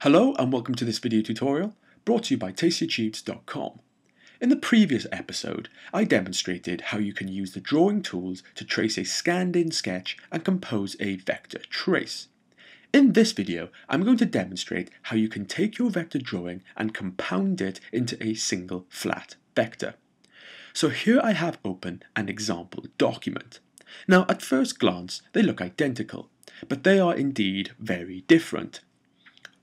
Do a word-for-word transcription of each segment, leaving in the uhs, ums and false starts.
Hello and welcome to this video tutorial brought to you by taste your tubes dot com. In the previous episode, I demonstrated how you can use the drawing tools to trace a scanned-in sketch and compose a vector trace. In this video, I'm going to demonstrate how you can take your vector drawing and compound it into a single flat vector. So here I have open an example document. Now at first glance, they look identical, but they are indeed very different.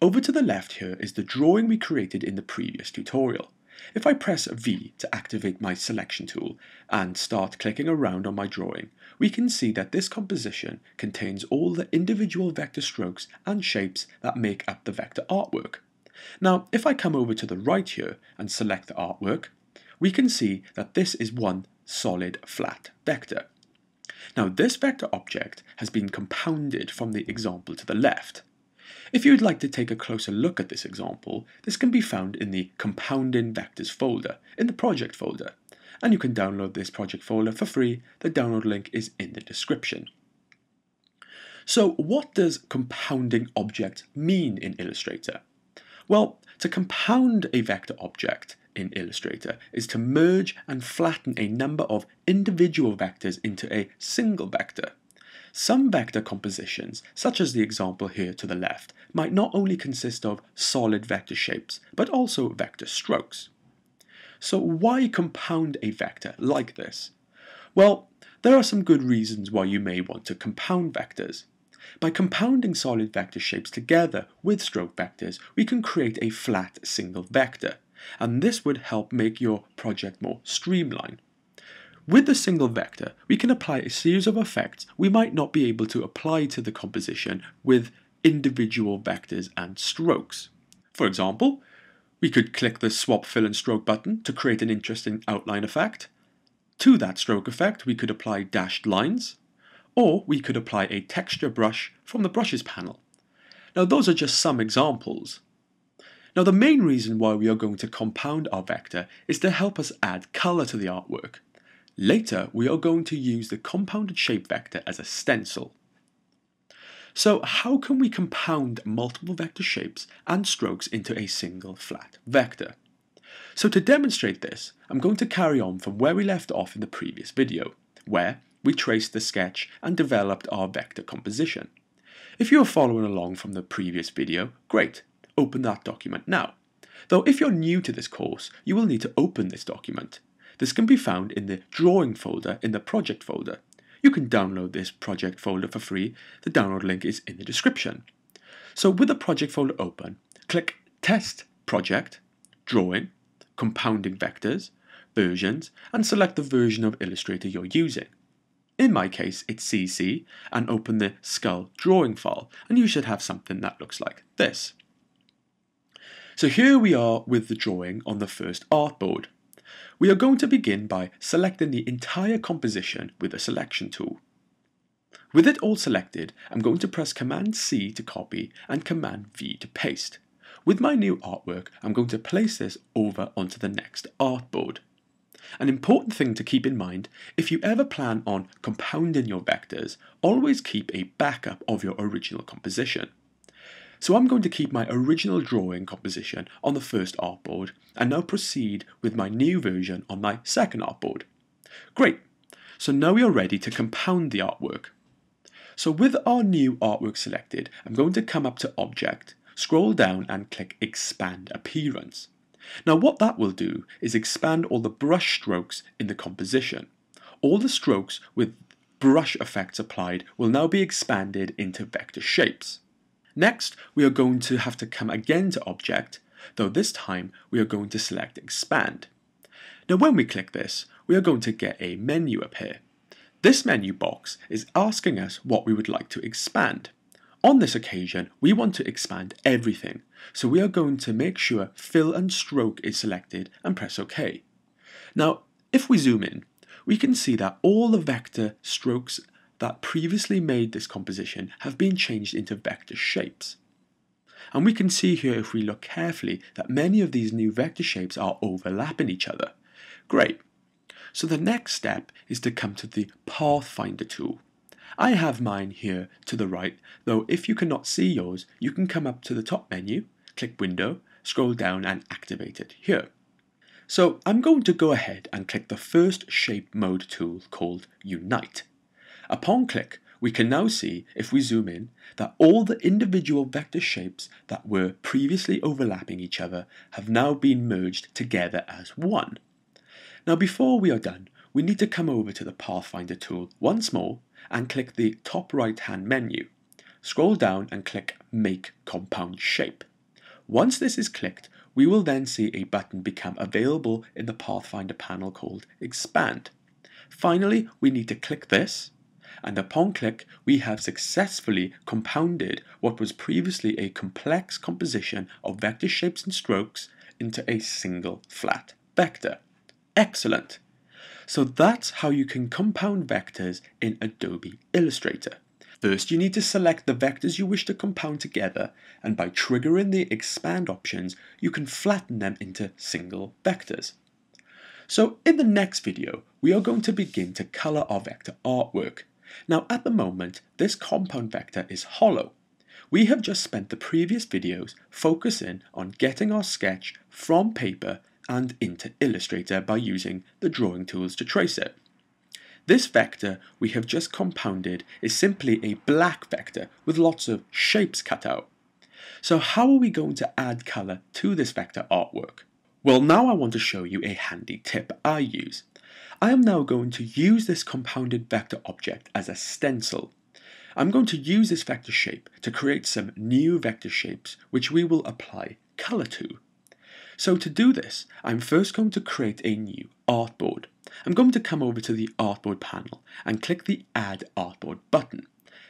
Over to the left here is the drawing we created in the previous tutorial. If I press V to activate my selection tool and start clicking around on my drawing, we can see that this composition contains all the individual vector strokes and shapes that make up the vector artwork. Now, if I come over to the right here and select the artwork, we can see that this is one solid flat vector. Now, this vector object has been compounded from the example to the left. If you would like to take a closer look at this example, this can be found in the Compounding Vectors folder, in the project folder, and you can download this project folder for free. The download link is in the description. So what does compounding object mean in Illustrator? Well, to compound a vector object in Illustrator is to merge and flatten a number of individual vectors into a single vector. Some vector compositions, such as the example here to the left, might not only consist of solid vector shapes, but also vector strokes. So why compound a vector like this? Well, there are some good reasons why you may want to compound vectors. By compounding solid vector shapes together with stroke vectors, we can create a flat single vector, and this would help make your project more streamlined. With the single vector, we can apply a series of effects we might not be able to apply to the composition with individual vectors and strokes. For example, we could click the Swap Fill and Stroke button to create an interesting outline effect. To that stroke effect, we could apply dashed lines, or we could apply a texture brush from the Brushes panel. Now, those are just some examples. Now, the main reason why we are going to compound our vector is to help us add color to the artwork. Later, we are going to use the compounded shape vector as a stencil. So how can we compound multiple vector shapes and strokes into a single flat vector? So to demonstrate this, I'm going to carry on from where we left off in the previous video, where we traced the sketch and developed our vector composition. If you are following along from the previous video, great, open that document now. Though if you're new to this course, you will need to open this document. This can be found in the Drawing folder in the Project folder. You can download this project folder for free. The download link is in the description. So with the project folder open, click Test Project, Drawing, Compounding Vectors, Versions, and select the version of Illustrator you're using. In my case, it's C C, and open the Skull Drawing file, and you should have something that looks like this. So here we are with the drawing on the first artboard. We are going to begin by selecting the entire composition with the selection tool. With it all selected, I'm going to press command C to copy and command V to paste. With my new artwork, I'm going to place this over onto the next artboard. An important thing to keep in mind, if you ever plan on compounding your vectors, always keep a backup of your original composition. So I'm going to keep my original drawing composition on the first artboard and now proceed with my new version on my second artboard. Great, so now we are ready to compound the artwork. So with our new artwork selected, I'm going to come up to Object, scroll down and click Expand Appearance. Now what that will do is expand all the brush strokes in the composition. All the strokes with brush effects applied will now be expanded into vector shapes. Next, we are going to have to come again to Object, though this time we are going to select Expand. Now when we click this, we are going to get a menu appear. This menu box is asking us what we would like to expand. On this occasion, we want to expand everything, so we are going to make sure Fill and Stroke is selected and press OK. Now, if we zoom in, we can see that all the vector strokes that previously made this composition have been changed into vector shapes. And we can see here if we look carefully that many of these new vector shapes are overlapping each other. Great. So the next step is to come to the Pathfinder tool. I have mine here to the right, though if you cannot see yours, you can come up to the top menu, click Window, scroll down and activate it here. So I'm going to go ahead and click the first shape mode tool called Unite. Upon click, we can now see, if we zoom in, that all the individual vector shapes that were previously overlapping each other have now been merged together as one. Now before we are done, we need to come over to the Pathfinder tool once more and click the top right hand menu. Scroll down and click Make Compound Shape. Once this is clicked, we will then see a button become available in the Pathfinder panel called Expand. Finally, we need to click this, and upon click, we have successfully compounded what was previously a complex composition of vector shapes and strokes into a single flat vector. Excellent! So that's how you can compound vectors in Adobe Illustrator. First, you need to select the vectors you wish to compound together, and by triggering the expand options, you can flatten them into single vectors. So in the next video, we are going to begin to color our vector artwork. Now at the moment, this compound vector is hollow. We have just spent the previous videos focusing on getting our sketch from paper and into Illustrator by using the drawing tools to trace it. This vector we have just compounded is simply a black vector with lots of shapes cut out. So how are we going to add color to this vector artwork? Well, now I want to show you a handy tip I use. I am now going to use this compounded vector object as a stencil. I'm going to use this vector shape to create some new vector shapes which we will apply color to. So to do this, I'm first going to create a new artboard. I'm going to come over to the artboard panel and click the Add Artboard button.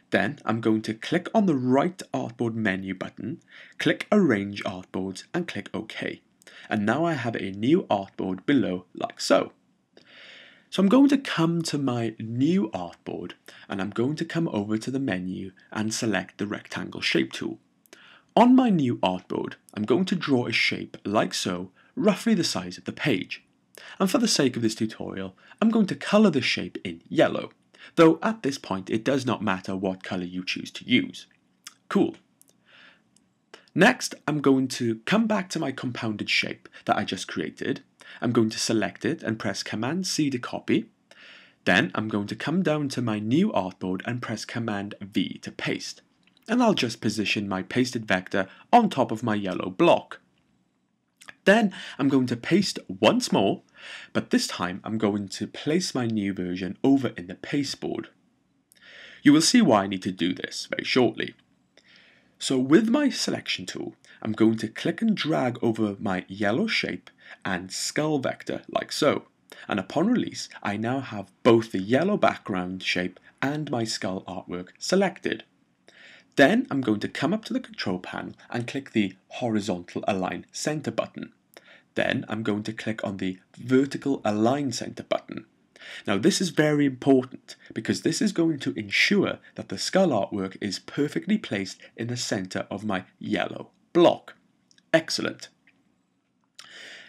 Then I'm going to click on the right artboard menu button, click Arrange Artboards and click OK. And now I have a new artboard below like so. So I'm going to come to my new artboard and I'm going to come over to the menu and select the rectangle shape tool. On my new artboard, I'm going to draw a shape like so, roughly the size of the page. And for the sake of this tutorial, I'm going to colour the shape in yellow, though at this point it does not matter what colour you choose to use. Cool. Next, I'm going to come back to my compounded shape that I just created. I'm going to select it and press Command C to copy. Then I'm going to come down to my new artboard and press Command V to paste. And I'll just position my pasted vector on top of my yellow block. Then I'm going to paste once more, but this time I'm going to place my new version over in the pasteboard. You will see why I need to do this very shortly. So with my selection tool, I'm going to click and drag over my yellow shape and skull vector like so. And upon release, I now have both the yellow background shape and my skull artwork selected. Then I'm going to come up to the control panel and click the horizontal align center button. Then I'm going to click on the vertical align center button. Now this is very important because this is going to ensure that the skull artwork is perfectly placed in the center of my yellow block. Excellent.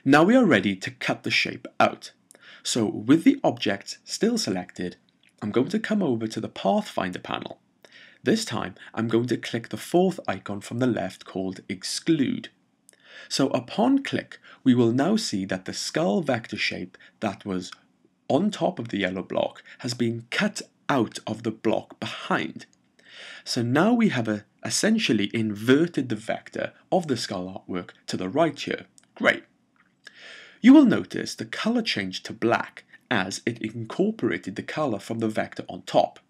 Now we are ready to cut the shape out. So with the objects still selected, I'm going to come over to the Pathfinder panel. This time, I'm going to click the fourth icon from the left called Exclude. So upon click, we will now see that the skull vector shape that was on top of the yellow block has been cut out of the block behind. So now we have a, essentially inverted the vector of the skull artwork to the right here. Great. You will notice the color changed to black as it incorporated the color from the vector on top.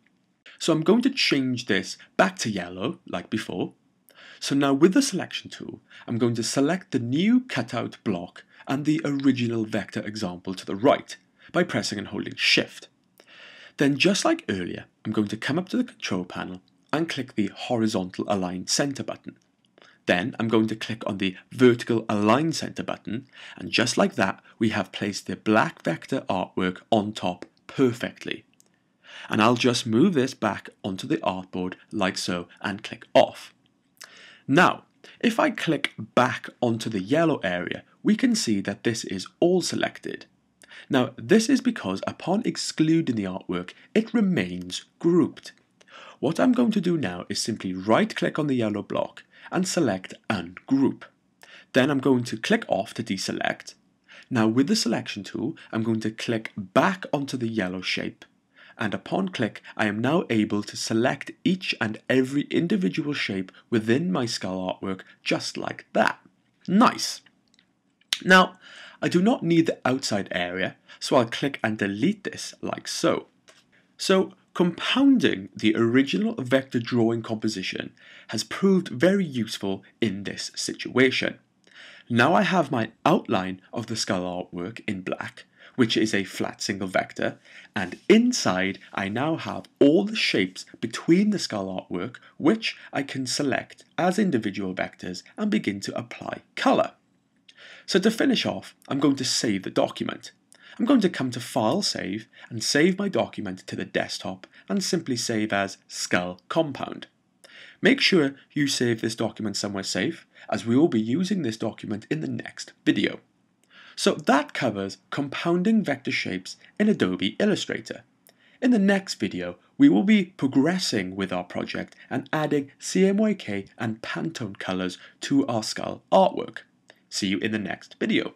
So I'm going to change this back to yellow, like before. So now with the selection tool, I'm going to select the new cutout block and the original vector example to the right by pressing and holding Shift. Then just like earlier, I'm going to come up to the control panel and click the horizontal align center button. Then I'm going to click on the vertical align center button, and just like that, we have placed the black vector artwork on top perfectly. And I'll just move this back onto the artboard like so and click off. Now, if I click back onto the yellow area, we can see that this is all selected. Now, this is because upon excluding the artwork, it remains grouped. What I'm going to do now is simply right-click on the yellow block and select Ungroup. Then I'm going to click off to deselect. Now with the selection tool, I'm going to click back onto the yellow shape. And upon click, I am now able to select each and every individual shape within my skull artwork, just like that. Nice! Now, I do not need the outside area, so I'll click and delete this, like so. So, compounding the original vector drawing composition has proved very useful in this situation. Now I have my outline of the skull artwork in black, which is a flat single vector, and inside I now have all the shapes between the skull artwork, which I can select as individual vectors and begin to apply colour. So to finish off, I'm going to save the document. I'm going to come to File, Save, and save my document to the desktop and simply save as Skull Compound. Make sure you save this document somewhere safe, as we will be using this document in the next video. So that covers compounding vector shapes in Adobe Illustrator. In the next video, we will be progressing with our project and adding C M Y K and Pantone colors to our skull artwork. See you in the next video.